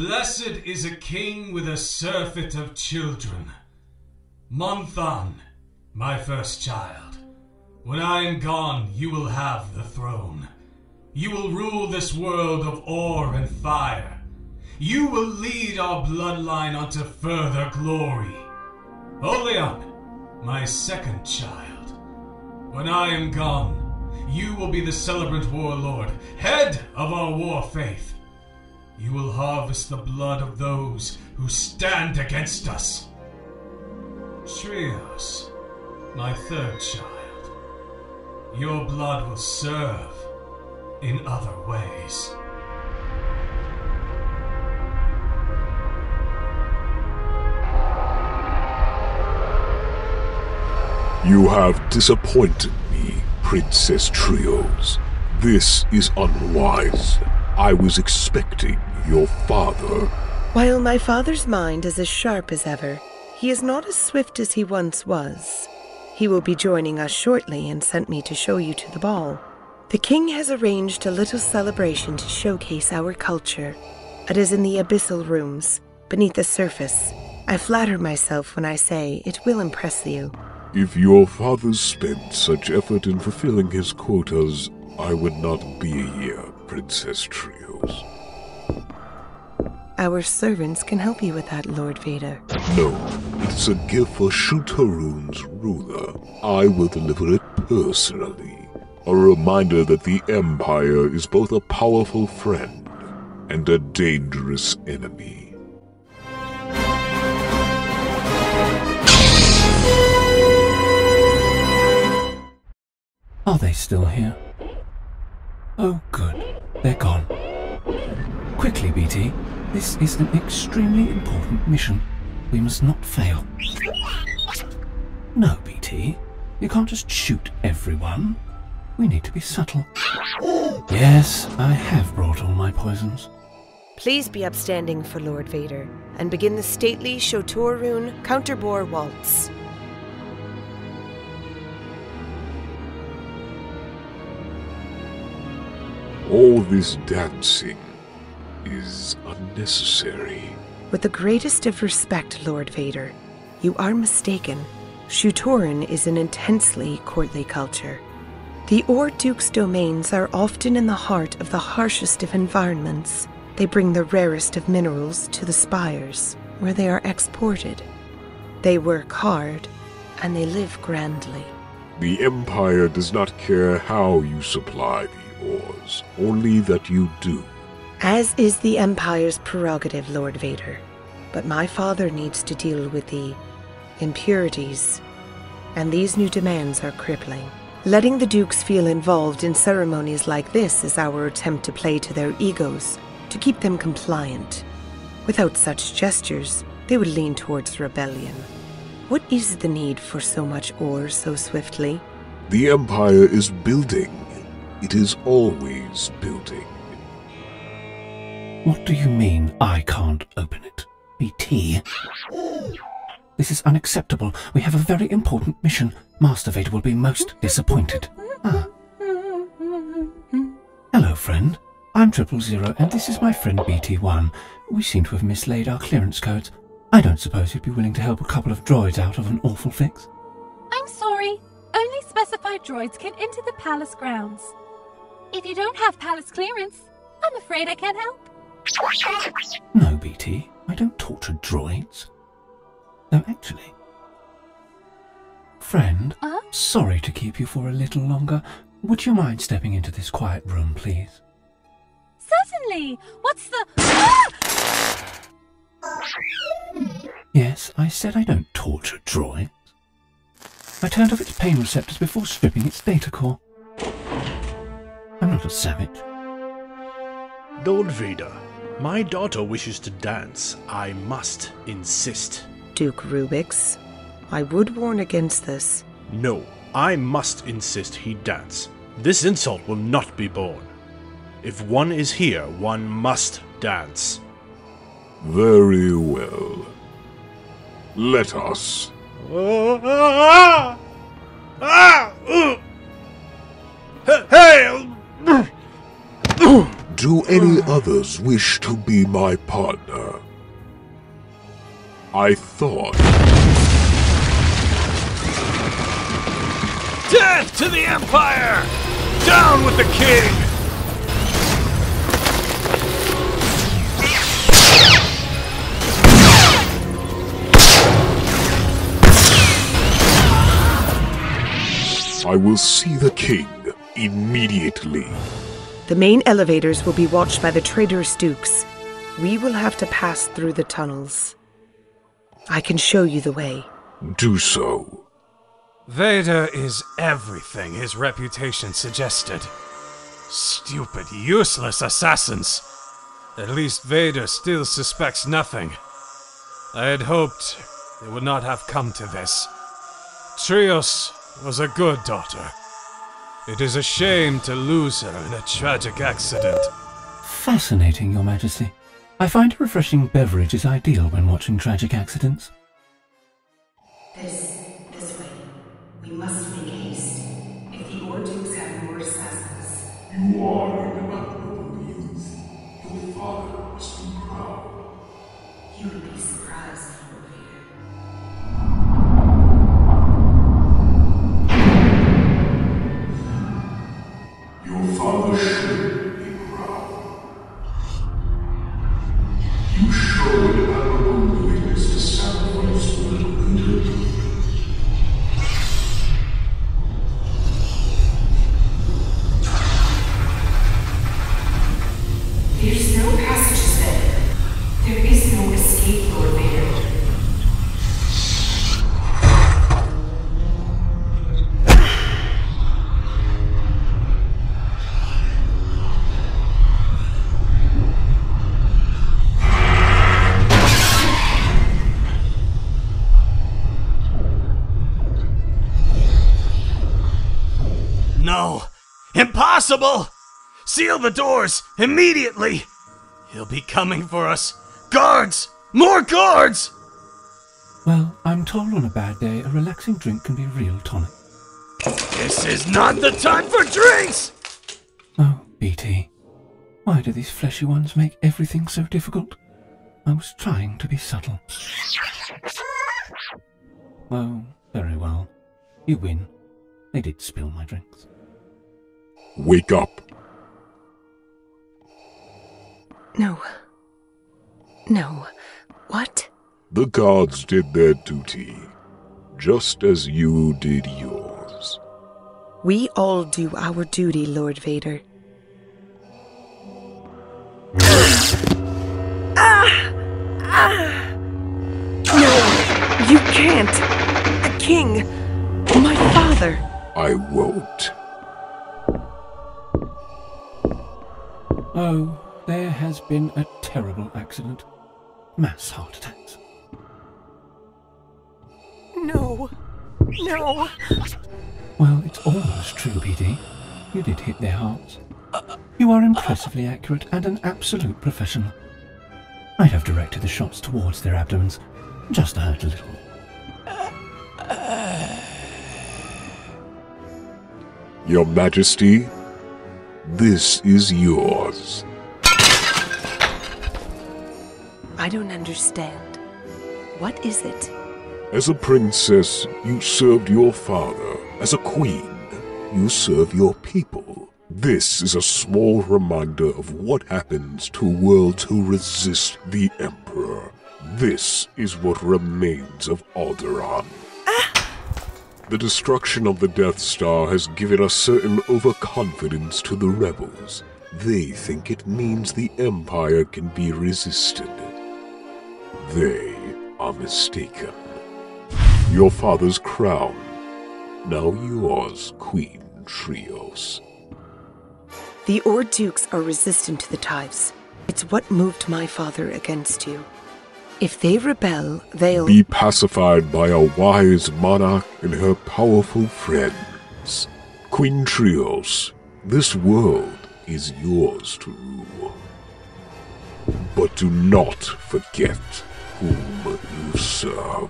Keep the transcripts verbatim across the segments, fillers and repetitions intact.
Blessed is a king with a surfeit of children. Monthan, my first child, when I am gone, you will have the throne. You will rule this world of ore and fire. You will lead our bloodline onto further glory. Oleon, my second child, when I am gone, you will be the celebrant warlord, head of our war faith. You will harvest the blood of those who stand against us. Trios, my third child, your blood will serve in other ways. You have disappointed me, Princess Trios. This is unwise. I was expecting your father. While my father's mind is as sharp as ever, he is not as swift as he once was. He will be joining us shortly and sent me to show you to the ball. The king has arranged a little celebration to showcase our culture. It is in the abyssal rooms, beneath the surface. I flatter myself when I say it will impress you. If your father spent such effort in fulfilling his quotas, I would not be here, Princess Trios. Our servants can help you with that, Lord Vader. No, it's a gift for Shu-Torun's ruler. I will deliver it personally. A reminder that the Empire is both a powerful friend and a dangerous enemy. Are they still here? Oh, good. They're gone. Quickly, B T. This is an extremely important mission. We must not fail. No, B T. You can't just shoot everyone. We need to be subtle. Yes, I have brought all my poisons. Please be upstanding for Lord Vader, and begin the stately Shu-Torun Counterbore Waltz. All this dancing is unnecessary. With the greatest of respect, Lord Vader, you are mistaken. Shu-Torun is an intensely courtly culture. The Or Duke's domains are often in the heart of the harshest of environments. They bring the rarest of minerals to the spires, where they are exported. They work hard, and they live grandly. The Empire does not care how you supply the ores, only that you do. As is the Empire's prerogative, Lord Vader. But my father needs to deal with the impurities, and these new demands are crippling. Letting the Dukes feel involved in ceremonies like this is our attempt to play to their egos, to keep them compliant. Without such gestures, they would lean towards rebellion. What is the need for so much ore so swiftly? The Empire is building. It is always building. What do you mean, I can't open it? B T? This is unacceptable. We have a very important mission. Master Vader will be most disappointed. Ah. Hello, friend. I'm Triple Zero, and this is my friend B T one. We seem to have mislaid our clearance codes. I don't suppose you'd be willing to help a couple of droids out of an awful fix? I'm sorry. Only specified droids can enter the palace grounds. If you don't have palace clearance, I'm afraid I can't help. No, B T, I don't torture droids. No, actually. Friend, uh-huh? Sorry to keep you for a little longer. Would you mind stepping into this quiet room, please? Certainly! What's the... Ah! Yes, I said I don't torture droids. I turned off its pain receptors before stripping its data core. I'm not a savage. Lord Vader, my daughter wishes to dance. I must insist. Duke Rubix, I would warn against this. No, I must insist he dance. This insult will not be borne. If one is here, one must dance. Very well. Let us. Hail! Do any others wish to be my partner? I thought... Death to the Empire! Down with the king! I will see the king immediately. The main elevators will be watched by the traitorous dukes. We will have to pass through the tunnels. I can show you the way. Do so. Vader is everything his reputation suggested. Stupid, useless assassins. At least Vader still suspects nothing. I had hoped it would not have come to this. Trios was a good daughter. It is a shame to lose her in a tragic accident. Fascinating, Your Majesty. I find a refreshing beverage is ideal when watching tragic accidents. This... this way. We must make haste. If the Ordukes have more assassins... You are an admirable youth. Your father must be proud. You would be surprised. Your father should be proud. You showed an admirable willingness to sacrifice a little and little. There's no passages there. There is no escape, Lord Vader. Impossible! Seal the doors immediately! He'll be coming for us! Guards! More guards! Well, I'm told on a bad day a relaxing drink can be real tonic. This is not the time for drinks! Oh, B T. Why do these fleshy ones make everything so difficult? I was trying to be subtle. Well, very well. You win. They did spill my drinks. Wake up. No. No. What? The guards did their duty, just as you did yours. We all do our duty, Lord Vader. Ah! Ah! No, you can't. The king, my father. I won't. Oh, there has been a terrible accident. Mass heart attacks. No. No. Well, it's almost true, B D. You did hit their hearts. You are impressively accurate and an absolute professional. I'd have directed the shots towards their abdomens, just to hurt a little. Your Majesty? This is yours. I don't understand. What is it? As a princess, you served your father. As a queen, you serve your people. This is a small reminder of what happens to worlds who resist the Emperor. This is what remains of Alderaan. The destruction of the Death Star has given us certain overconfidence to the rebels. They think it means the Empire can be resisted. They are mistaken. Your father's crown, now yours, Queen Trios. The Ordukes are resistant to the Typhs. It's what moved my father against you. If they rebel, they'll... be pacified by a wise monarch and her powerful friends. Queen Trios, this world is yours to rule. But do not forget whom you serve.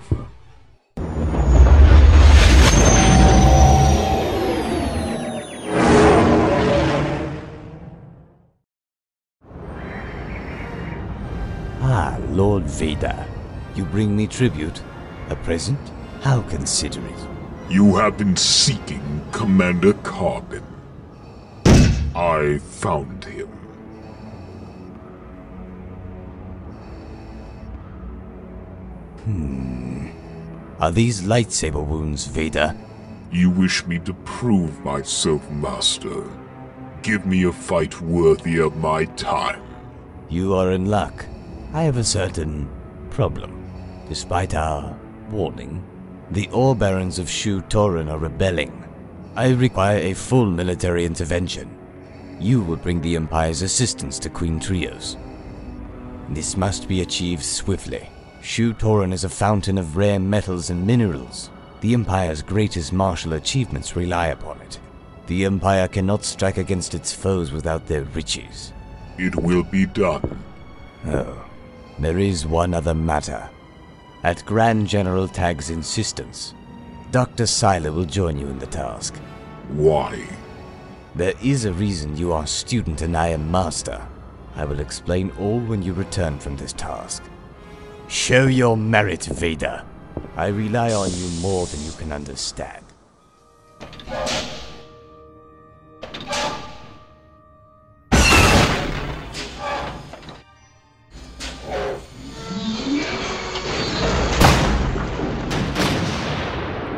Lord Vader. You bring me tribute? A present? How considerate. You have been seeking Commander Carbon. I found him. Hmm. Are these lightsaber wounds, Vader? You wish me to prove myself, Master. Give me a fight worthy of my time. You are in luck. I have a certain problem. Despite our warning, the Ore Barons of Shu-Torun are rebelling. I require a full military intervention. You will bring the Empire's assistance to Queen Trios. This must be achieved swiftly. Shu-Torun is a fountain of rare metals and minerals. The Empire's greatest martial achievements rely upon it. The Empire cannot strike against its foes without their riches. It will be done. Oh, there is one other matter. At Grand General Tagge's insistence, Doctor Cylo will join you in the task. Why? There is a reason you are student and I am master. I will explain all when you return from this task. Show your merit, Vader. I rely on you more than you can understand.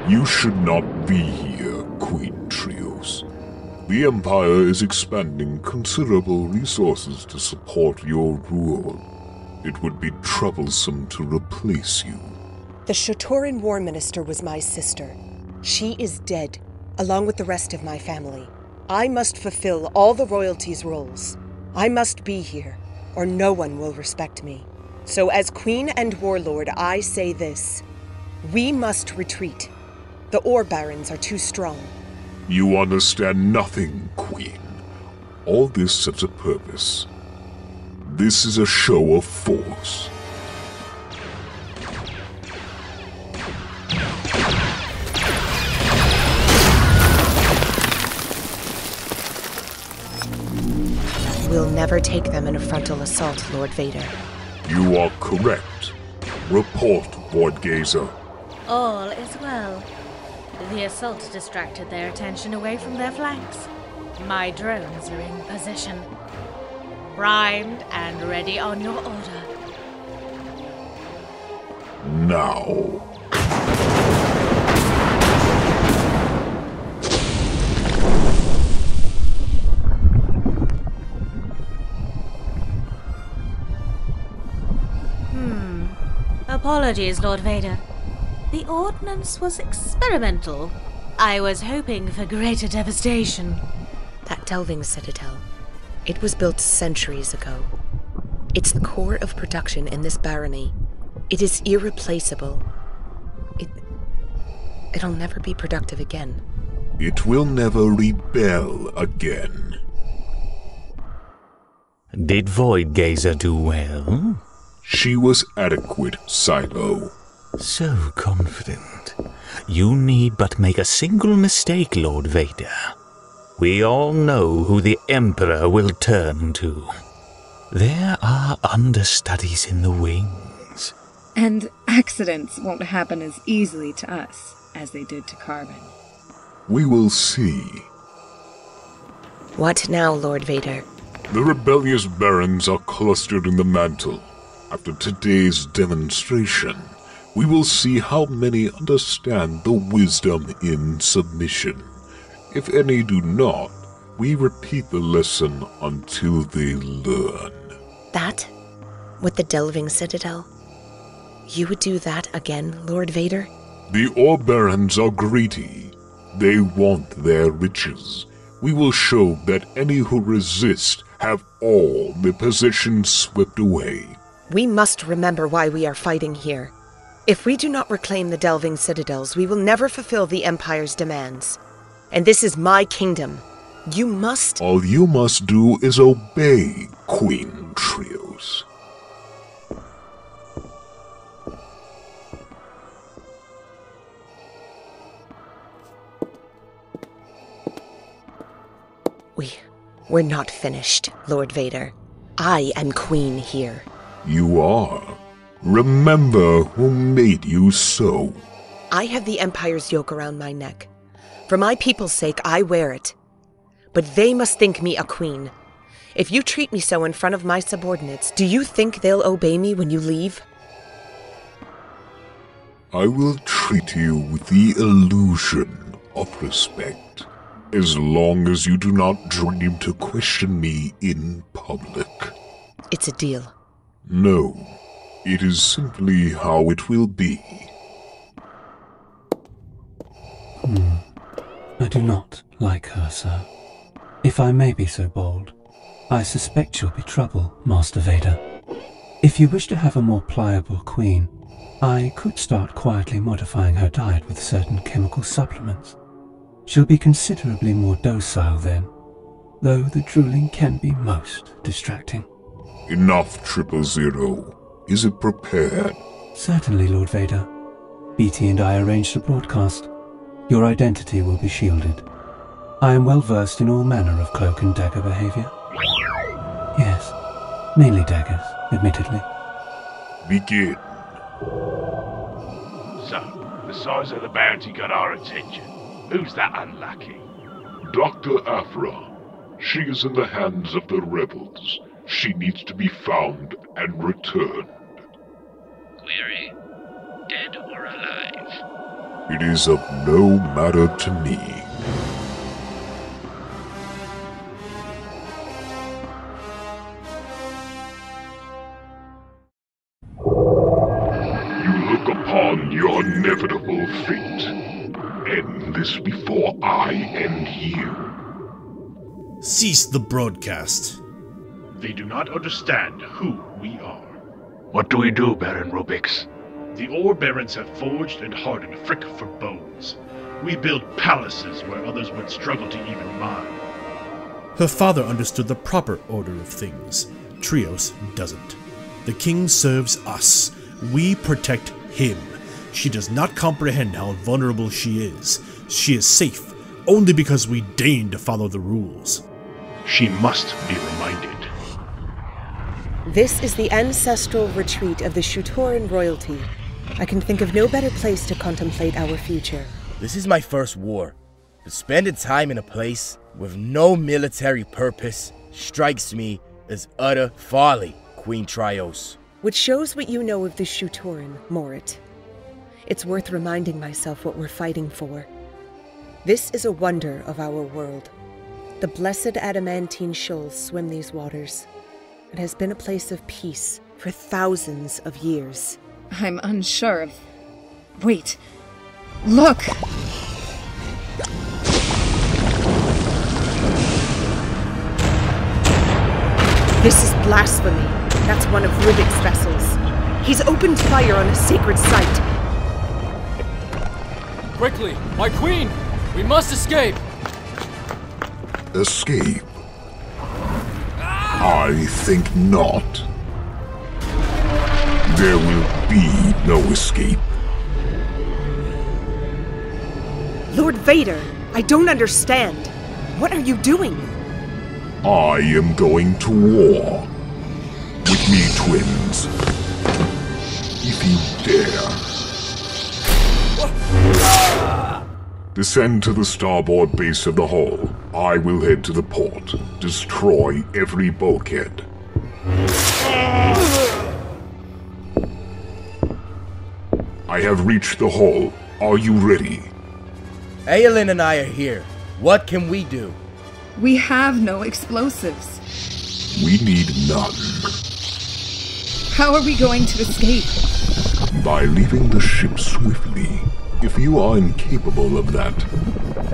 You should not be here, Queen Trios. The Empire is expending considerable resources to support your rule. It would be troublesome to replace you. The Shu-Torun War Minister was my sister. She is dead, along with the rest of my family. I must fulfill all the royalty's roles. I must be here, or no one will respect me. So as Queen and Warlord, I say this. We must retreat. The Ore Barons are too strong. You understand nothing, Queen. All this serves a purpose. This is a show of force. We'll never take them in a frontal assault, Lord Vader. You are correct. Report, Voidgazer. All is well. The assault distracted their attention away from their flanks. My drones are in position. Primed and ready on your order. Now. Apologies, Lord Vader. The ordnance was experimental. I was hoping for greater devastation. That delving citadel. It was built centuries ago. It's the core of production in this barony. It is irreplaceable. It... It'll never be productive again. It will never rebel again. Did Voidgazer do well? She was adequate, Silo. So confident. You need but make a single mistake, Lord Vader. We all know who the Emperor will turn to. There are understudies in the wings. And accidents won't happen as easily to us as they did to Carbon. We will see. What now, Lord Vader? The rebellious barons are clustered in the mantle. After today's demonstration, we will see how many understand the wisdom in submission. If any do not, we repeat the lesson until they learn. That? With the delving citadel? You would do that again, Lord Vader? The Ore Barons are greedy. They want their riches. We will show that any who resist have all their possessions swept away. We must remember why we are fighting here. If we do not reclaim the delving citadels, we will never fulfill the Empire's demands. And this is my kingdom. You must... All you must do is obey, Queen Trios. We... we're not finished, Lord Vader. I am queen here. You are. Remember who made you so. I have the Empire's yoke around my neck. For my people's sake, I wear it. But they must think me a queen. If you treat me so in front of my subordinates, do you think they'll obey me when you leave? I will treat you with the illusion of respect, as long as you do not dream to question me in public. It's a deal. No, it is simply how it will be. Hmm. I do not like her, sir. If I may be so bold, I suspect you'll be trouble, Master Vader. If you wish to have a more pliable queen, I could start quietly modifying her diet with certain chemical supplements. She'll be considerably more docile then, though the drooling can be most distracting. Enough, Triple Zero. Is it prepared? Certainly, Lord Vader. B T and I arranged a broadcast. Your identity will be shielded. I am well versed in all manner of cloak and dagger behavior. Yes, mainly daggers, admittedly. Begin. So, the size of the bounty got our attention. Who's that unlucky? Doctor Aphra. She is in the hands of the rebels. She needs to be found and returned. Query, dead or alive? It is of no matter to me. Your inevitable fate. End this before I end you. Cease the broadcast. They do not understand who we are. What do we do, Baron Rubix? The Ore Barons have forged and hardened Frick for bones. We build palaces where others would struggle to even mine. Her father understood the proper order of things. Trios doesn't. The king serves us. We protect him. She does not comprehend how vulnerable she is. She is safe, only because we deign to follow the rules. She must be reminded. This is the ancestral retreat of the Shu-Torun royalty. I can think of no better place to contemplate our future. This is my first war. To spend time in a place with no military purpose strikes me as utter folly, Queen Trios. Which shows what you know of the Shu-Torun, Morit. It's worth reminding myself what we're fighting for. This is a wonder of our world. The blessed adamantine shoals swim these waters. It has been a place of peace for thousands of years. I'm unsure of... Wait. Look! This is blasphemy. That's one of Rubik's vessels. He's opened fire on a sacred site. Quickly! My queen! We must escape! Escape? Ah! I think not. There will be no escape. Lord Vader, I don't understand. What are you doing? I am going to war. With me, twins. If you dare. Descend to the starboard base of the hull. I will head to the port. Destroy every bulkhead. I have reached the hull. Are you ready? Aiolin and I are here. What can we do? We have no explosives. We need none. How are we going to escape? By leaving the ship swiftly. If you are incapable of that,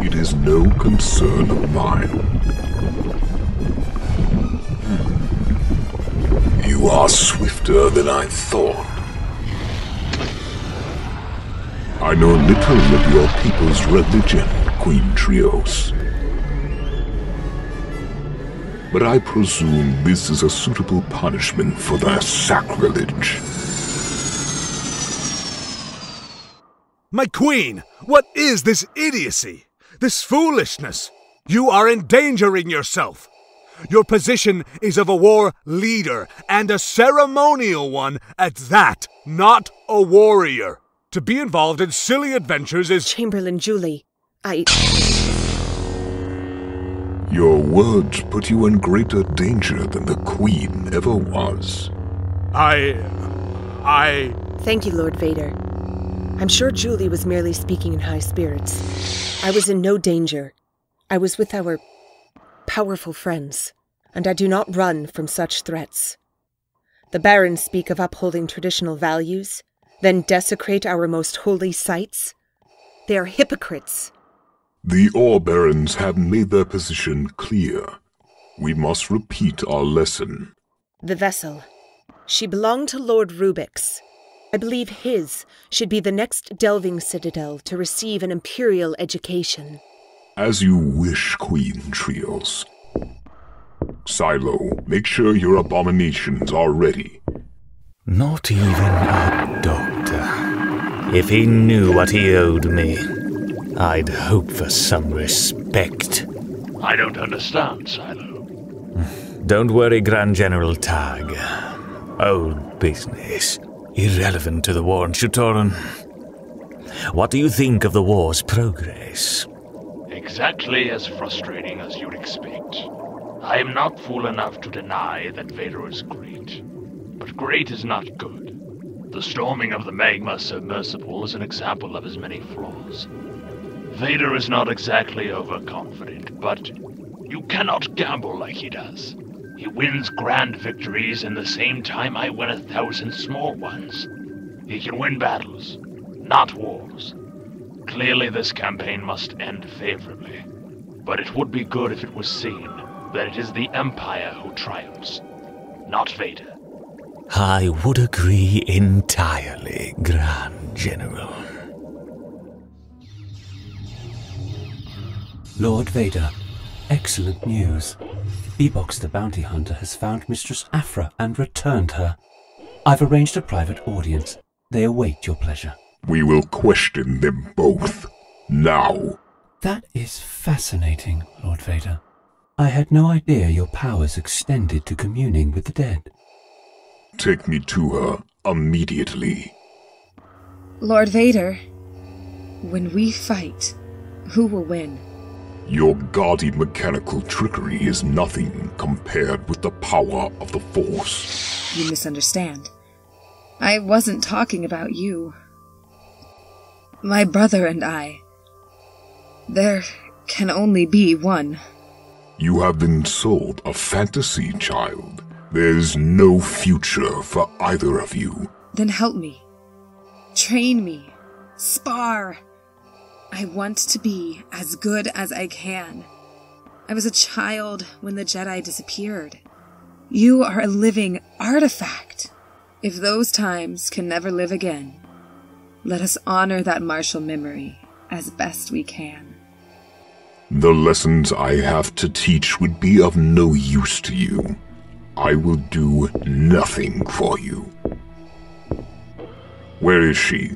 it is no concern of mine. You are swifter than I thought. I know little of your people's religion, Queen Trios. But I presume this is a suitable punishment for their sacrilege. My queen, what is this idiocy? This foolishness? You are endangering yourself. Your position is of a war leader, and a ceremonial one at that, not a warrior. To be involved in silly adventures is— Chamberlain Jooli, I— Your words put you in greater danger than the Queen ever was. I... I... Thank you, Lord Vader. I'm sure Jooli was merely speaking in high spirits. I was in no danger. I was with our powerful friends, and I do not run from such threats. The barons speak of upholding traditional values, then desecrate our most holy sites. They are hypocrites. The All Barons have made their position clear. We must repeat our lesson. The vessel. She belonged to Lord Rubix. I believe his should be the next delving citadel to receive an imperial education. As you wish, Queen Trios. Silo, make sure your abominations are ready. Not even a doctor. If he knew what he owed me, I'd hope for some respect. I don't understand, Silo. Don't worry, Grand General Tagge. Old business. Irrelevant to the war on Shu-Torun. What do you think of the war's progress? Exactly as frustrating as you'd expect. I am not fool enough to deny that Vader is great. But great is not good. The storming of the magma submersible is an example of his many flaws. Vader is not exactly overconfident, but you cannot gamble like he does. He wins grand victories in the same time I win a thousand small ones. He can win battles, not wars. Clearly this campaign must end favorably. But it would be good if it was seen that it is the Empire who triumphs, not Vader. I would agree entirely, Grand General. Lord Vader, excellent news. Beebox the bounty hunter has found Mistress Aphra and returned her. I've arranged a private audience. They await your pleasure. We will question them both. Now. That is fascinating, Lord Vader. I had no idea your powers extended to communing with the dead. Take me to her immediately. Lord Vader, when we fight, who will win? Your gaudy mechanical trickery is nothing compared with the power of the Force. You misunderstand. I wasn't talking about you. My brother and I. There can only be one. You have been sold a fantasy, child. There's no future for either of you. Then help me. Train me. Spar. I want to be as good as I can. I was a child when the Jedi disappeared. You are a living artifact. If those times can never live again, let us honor that martial memory as best we can. The lessons I have to teach would be of no use to you. I will do nothing for you. Where is she?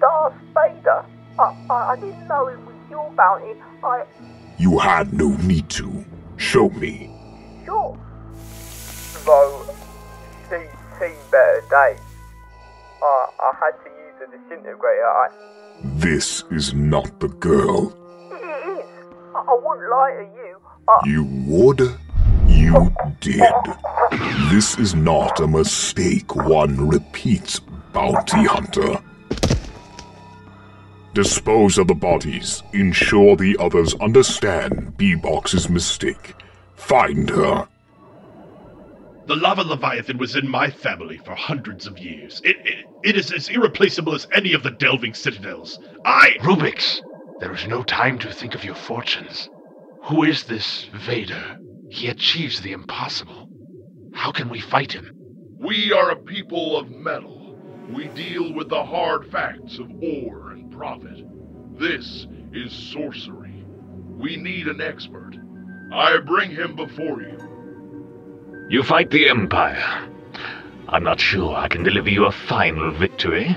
Darth Vader, I, I, I didn't know it was your bounty, I... You had no need to. Show me. Sure. Though, she's seen better days. I, I had to use the disintegrator, I... This is not the girl. It is. I, I wouldn't lie to you, I... You would? You did. This is not a mistake one repeats, bounty hunter. Dispose of the bodies. Ensure the others understand Beebox's mistake. Find her. The Lava Leviathan was in my family for hundreds of years. It, it, it is as irreplaceable as any of the delving citadels. I... Rubix, there is no time to think of your fortunes. Who is this Vader? He achieves the impossible. How can we fight him? We are a people of metal. We deal with the hard facts of ore. Prophet. This is sorcery. We need an expert. I bring him before you. You fight the Empire. I'm not sure I can deliver you a final victory,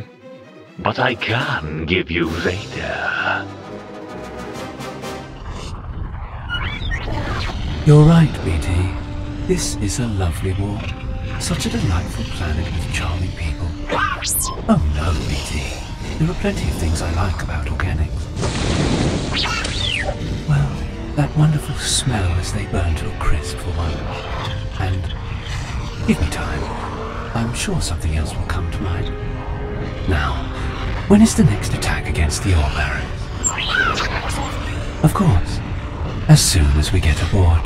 but I can give you Vader. You're right, B T. This is a lovely war. Such a delightful planet with charming people. Oh no, B T. There are plenty of things I like about organics. Well, that wonderful smell as they burn to a crisp for one. And give me time. I'm sure something else will come to mind. Now, when is the next attack against the ore barons? Of course. As soon as we get aboard.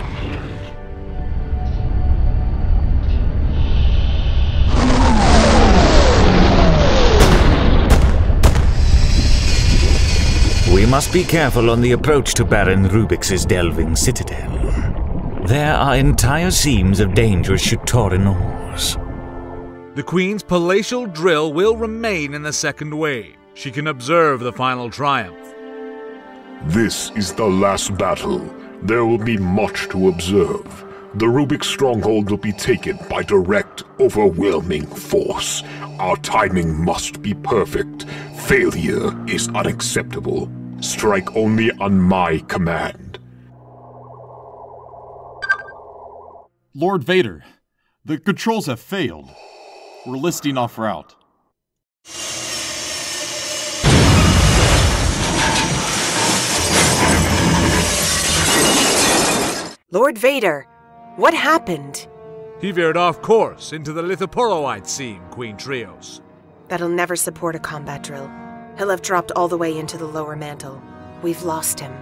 We must be careful on the approach to Baron Rubix's delving citadel. There are entire seams of dangerous Shu-Torun ores. The Queen's palatial drill will remain in the second wave. She can observe the final triumph. This is the last battle. There will be much to observe. The Rubix stronghold will be taken by direct, overwhelming force. Our timing must be perfect. Failure is unacceptable. Strike only on my command. Lord Vader, the controls have failed. We're listing off route. Lord Vader, what happened? He veered off course into the Lithoporoid seam, Queen Trios. That'll never support a combat drill. He'll have dropped all the way into the lower mantle. We've lost him.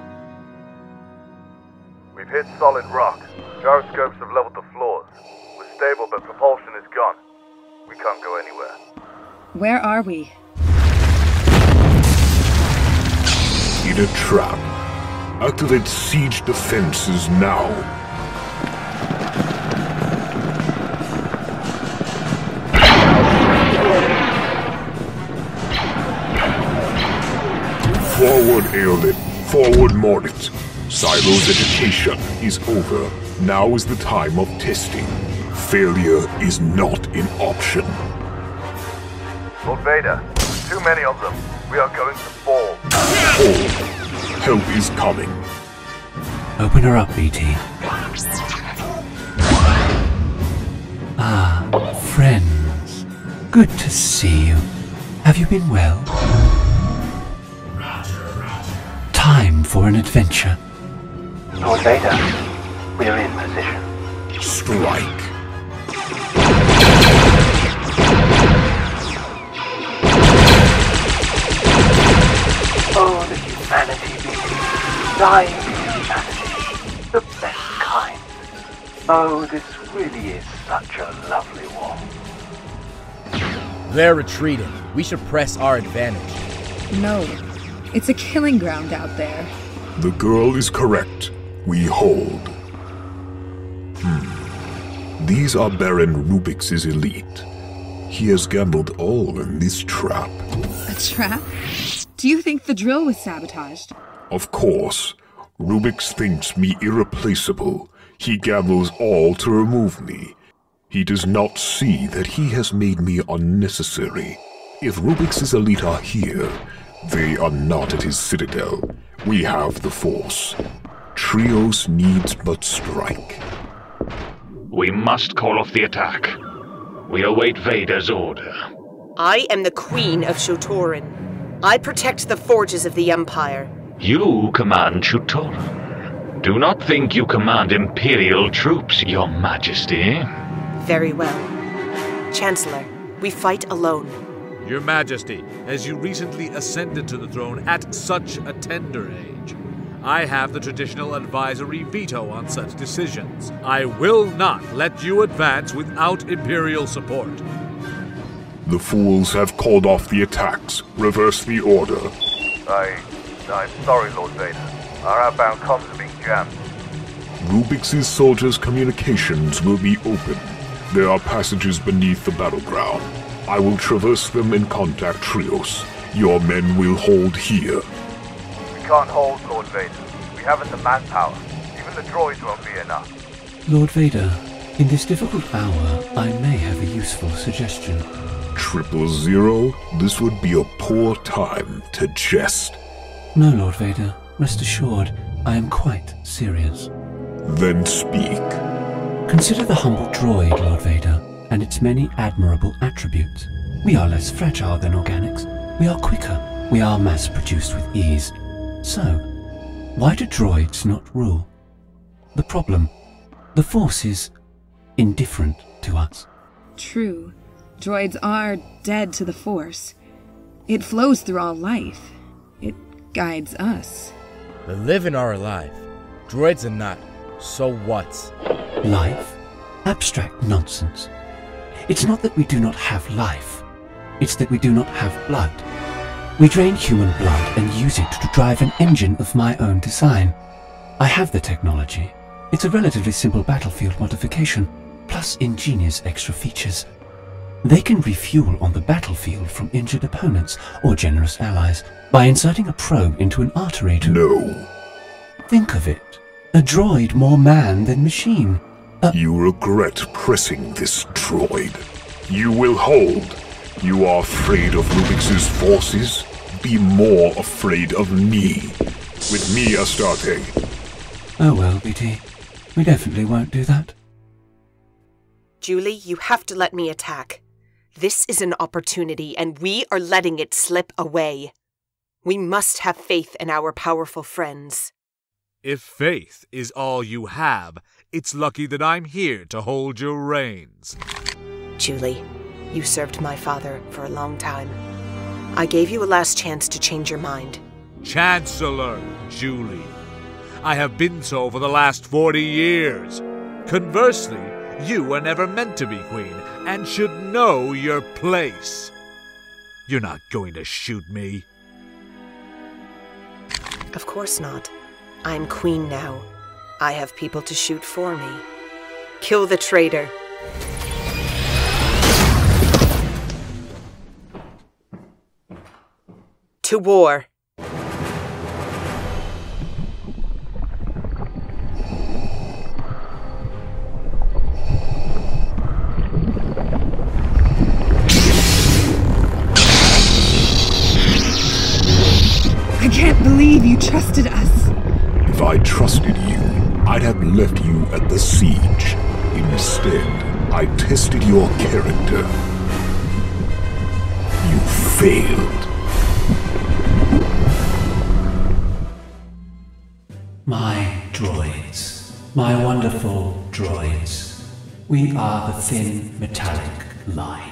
We've hit solid rock. Gyroscopes have leveled the floors. We're stable, but propulsion is gone. We can't go anywhere. Where are we? In a trap. Activate siege defenses now. Forward, Aiolin. Forward, Morit. Silo's education is over. Now is the time of testing. Failure is not an option. Lord Vader, too many of them. We are going to fall. Fall. Help is coming. Open her up, B T. Ah, friends. Good to see you. Have you been well? Time for an adventure. Lord Vader, we are in position. Strike. Dying humanity, the best kind. Oh, this really is such a lovely war. They're retreating. We should press our advantage. No, it's a killing ground out there. The girl is correct. We hold. Hmm. These are Baron Rubix's elite. He has gambled all in this trap. A trap? Do you think the drill was sabotaged? Of course. Rubix thinks me irreplaceable. He gambles all to remove me. He does not see that he has made me unnecessary. If Rubix's elite are here, they are not at his citadel. We have the force. Trios needs but strike. We must call off the attack. We await Vader's order. I am the Queen of Shu-Torun. I protect the forges of the Empire. You command Shu-Torun. Do not think you command Imperial troops, Your Majesty. Very well. Chancellor, we fight alone. Your Majesty, as you recently ascended to the throne at such a tender age, I have the traditional advisory veto on such decisions. I will not let you advance without Imperial support. The fools have called off the attacks. Reverse the order. I... I'm sorry, Lord Vader. Our outbound comms are being jammed. Rubix's soldiers' communications will be open. There are passages beneath the battleground. I will traverse them and contact Trios. Your men will hold here. We can't hold, Lord Vader. We haven't the manpower. Even the droids won't be enough. Lord Vader, in this difficult hour, I may have a useful suggestion. Triple Zero, this would be a poor time to jest. No, Lord Vader. Rest assured, I am quite serious. Then speak. Consider the humble droid, Lord Vader, and its many admirable attributes. We are less fragile than organics. We are quicker. We are mass-produced with ease. So, why do droids not rule? The problem, the Force is indifferent to us. True. Droids are dead to the Force. It flows through all life. It guides us. The living are alive. Droids are not. So what? Life? Abstract nonsense. It's not that we do not have life. It's that we do not have blood. We drain human blood and use it to drive an engine of my own design. I have the technology. It's a relatively simple battlefield modification, plus ingenious extra features. They can refuel on the battlefield from injured opponents or generous allies by inserting a probe into an artery to... No. Think of it. A droid more man than machine. A you regret pressing this droid. You will hold. You are afraid of Rubix's forces? Be more afraid of me. With me, Astarte. Oh well, B T. We definitely won't do that. Jooli, you have to let me attack. This is an opportunity, and we are letting it slip away. We must have faith in our powerful friends. If faith is all you have, it's lucky that I'm here to hold your reins. Jooli, you served my father for a long time. I gave you a last chance to change your mind. Chancellor Jooli, I have been so for the last forty years. Conversely, you were never meant to be queen and should know your place. You're not going to shoot me. Of course not. I'm queen now. I have people to shoot for me. Kill the traitor. To war. I can't believe you trusted us. If I trusted you, I'd have left you at the siege. Instead, I tested your character. You failed. My droids. My wonderful droids. We are the thin metallic line.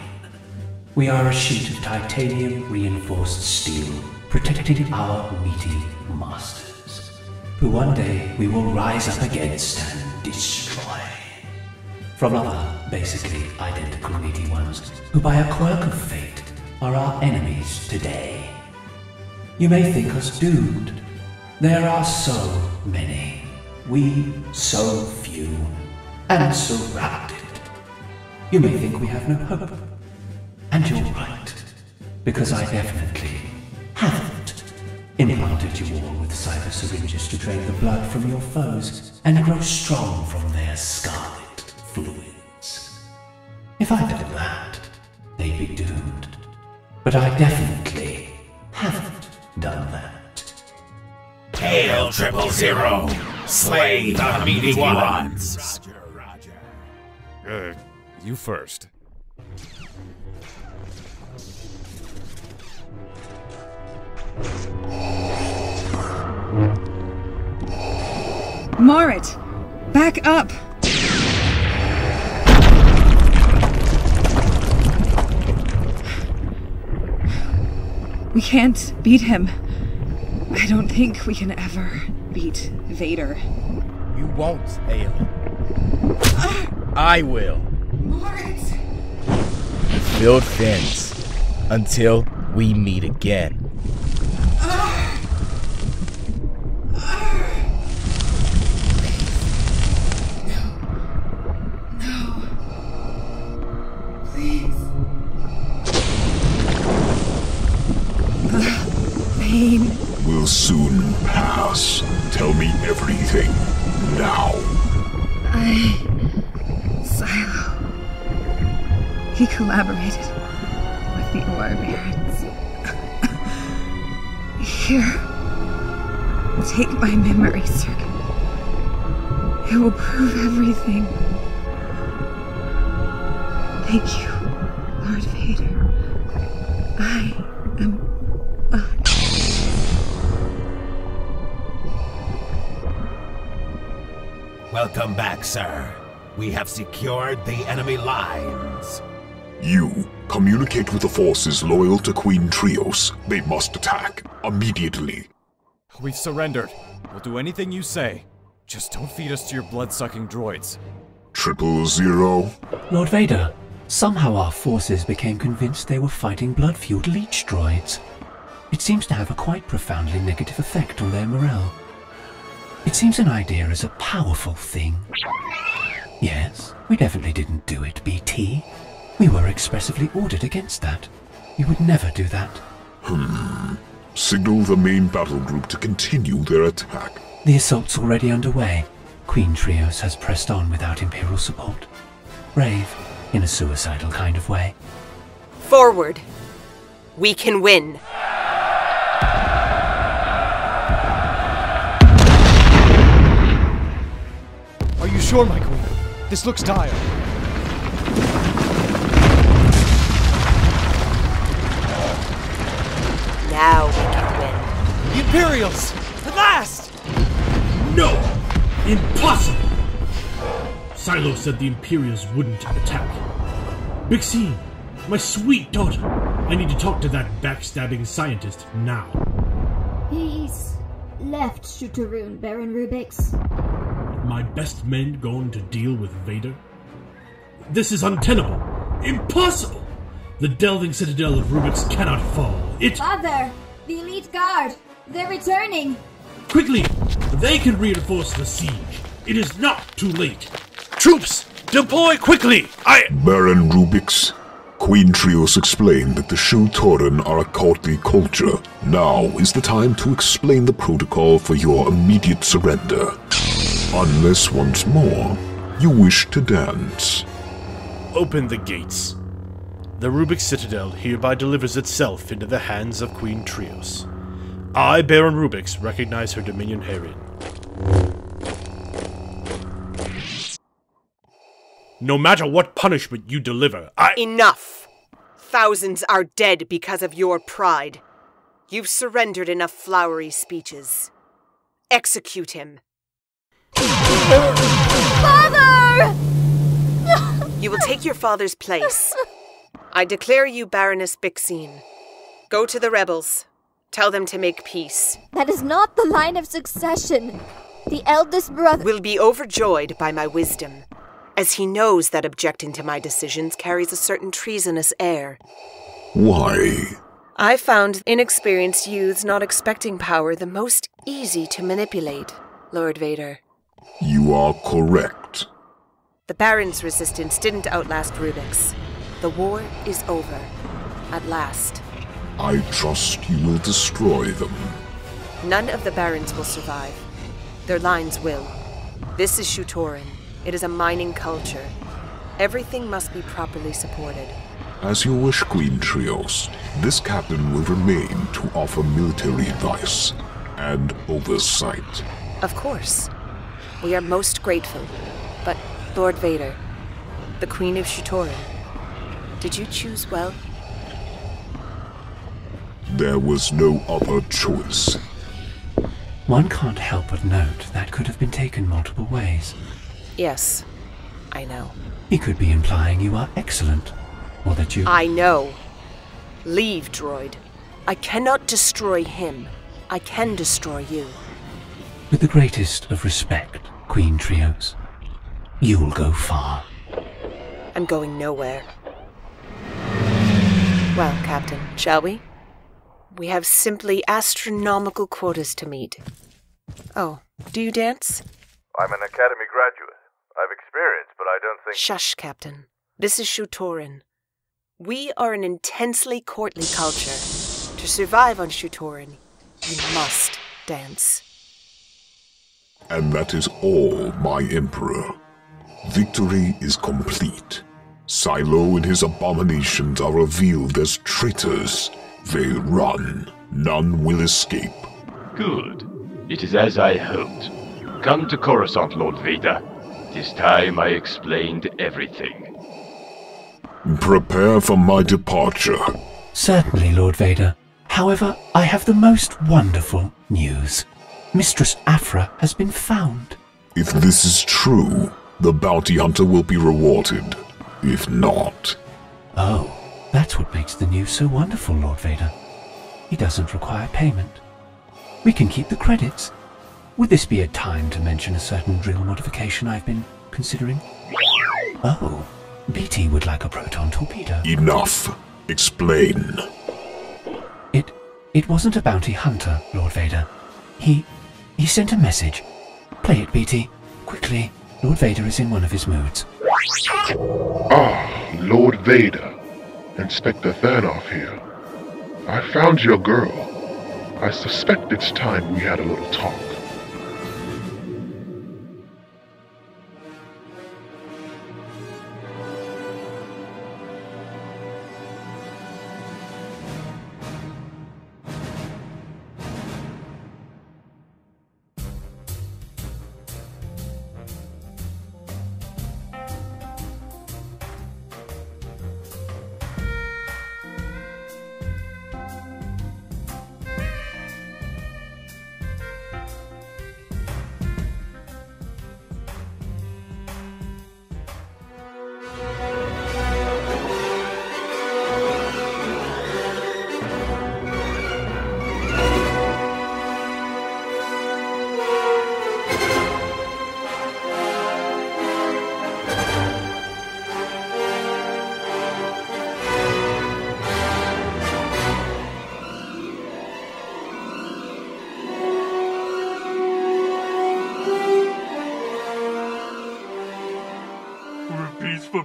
We are a sheet of titanium-reinforced steel, protecting our meaty masters, who one day we will rise up against and destroy. From other, basically identical meaty ones, who by a quirk of fate are our enemies today. You may think us doomed. There are so many, we so few, and surrounded. You may think we have no hope, and you're right, because I definitely haven't. Implanted you all with cyber syringes to drain the blood from your foes and grow strong from their scarlet fluids. If I'd done that, they'd be doomed. But I definitely haven't done that. Hail Triple Zero! Slay the meaty ones! Roger, roger. Uh, you first. Morit, back up! We can't beat him. I don't think we can ever beat Vader. You won't, Aiolin. I will. Morit! Build fence until we meet again. Will soon pass. Tell me everything now. I... Silo. He collaborated with the Ore Barons. Here. Take my memory circuit. It will prove everything. Thank you, Lord Vader. I am honored. Welcome back, sir. We have secured the enemy lines. You communicate with the forces loyal to Queen Trios. They must attack immediately. We've surrendered. We'll do anything you say. Just don't feed us to your blood-sucking droids. Triple Zero. Lord Vader, somehow our forces became convinced they were fighting blood-fueled leech droids. It seems to have a quite profoundly negative effect on their morale. It seems an idea is a powerful thing. Yes, we definitely didn't do it, B T. We were expressively ordered against that. We would never do that. Hmm. Signal the main battle group to continue their attack. The assault's already underway. Queen Trios has pressed on without Imperial support. Brave, in a suicidal kind of way. Forward. We can win. Are you sure, my queen? This looks dire. Now we can win. The Imperials! At last! No! Impossible! Silo said the Imperials wouldn't attack. Bixene, my sweet daughter, I need to talk to that backstabbing scientist now. He's left Shu-Torun, Baron Rubix. My best men going to deal with Vader? This is untenable! Impossible! The delving citadel of Rubix cannot fall. It- Father! The elite guard! They're returning! Quickly! They can reinforce the siege. It is not too late. Troops! Deploy quickly! I- Baron Rubix, Queen Trios explained that the Shu-Torun are a courtly culture. Now is the time to explain the protocol for your immediate surrender. Unless once more, you wish to dance. Open the gates. The Rubix Citadel hereby delivers itself into the hands of Queen Trios. I, Baron Rubix, recognize her dominion herein. No matter what punishment you deliver, I- Enough! Thousands are dead because of your pride. You've surrendered enough flowery speeches. Execute him. Father! You will take your father's place. I declare you Baroness Bixene. Go to the rebels. Tell them to make peace. That is not the line of succession. The eldest brother will be overjoyed by my wisdom, as he knows that objecting to my decisions carries a certain treasonous air. Why? I found inexperienced youths not expecting power the most easy to manipulate, Lord Vader. You are correct. The Baron's resistance didn't outlast Rubix. The war is over, at last. I trust you will destroy them. None of the Barons will survive. Their lines will. This is Shu-Torun. It is a mining culture. Everything must be properly supported. As you wish, Queen Trios. This captain will remain to offer military advice and oversight. Of course. We are most grateful. But, Lord Vader, the Queen of Shu-Torun, did you choose well? There was no other choice. One can't help but note that could have been taken multiple ways. Yes, I know. He could be implying you are excellent, or that you- I know. Leave, droid. I cannot destroy him. I can destroy you. With the greatest of respect, Queen Trios, you'll go far. I'm going nowhere. Well, Captain, shall we? We have simply astronomical quotas to meet. Oh, do you dance? I'm an academy graduate. I've experience, but I don't think- Shush, Captain. This is Shu-Torun. We are an intensely courtly culture. To survive on Shu-Torun, you must dance. And that is all, my Emperor. Victory is complete. Silo and his abominations are revealed as traitors. They run. None will escape. Good. It is as I hoped. Come to Coruscant, Lord Vader. This time I explained everything. Prepare for my departure. Certainly, Lord Vader. However, I have the most wonderful news. Mistress Aphra has been found. If this is true, the bounty hunter will be rewarded. If not... Oh, that's what makes the news so wonderful, Lord Vader. He doesn't require payment. We can keep the credits. Would this be a time to mention a certain drill modification I've been considering? Oh, B T would like a proton torpedo. Enough. Explain. It... it wasn't a bounty hunter, Lord Vader. He... he sent a message. Play it, B T. Quickly. Lord Vader is in one of his moods. Ah, Lord Vader. Inspector Thanoth here. I found your girl. I suspect it's time we had a little talk.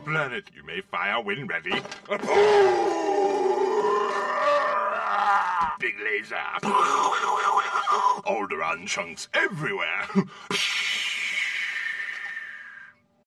Planet, you may fire when ready. Big laser. Alderaan chunks everywhere.